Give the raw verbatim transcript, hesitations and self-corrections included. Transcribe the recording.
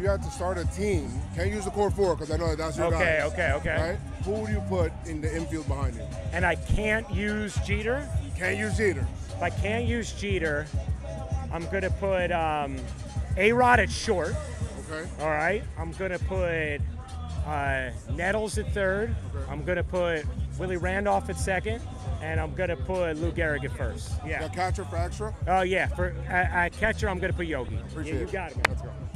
you had to start a team, can't use the core four because I know that that's your okay, guys. Okay, okay, okay. Right? Who would you put in the infield behind you? And I can't use Jeter? Can't use Jeter. If I can't use Jeter, I'm going to put um, A-Rod at short. Okay. All right. I'm going to put uh, Nettles at third. Okay. I'm going to put Willie Randolph at second. And I'm going to put Lou Gehrig at first. Yeah. Now catcher for extra? Oh, uh, yeah. For a, a catcher, I'm going to put Yogi. Appreciate yeah, you it. Got it, man. Let's go.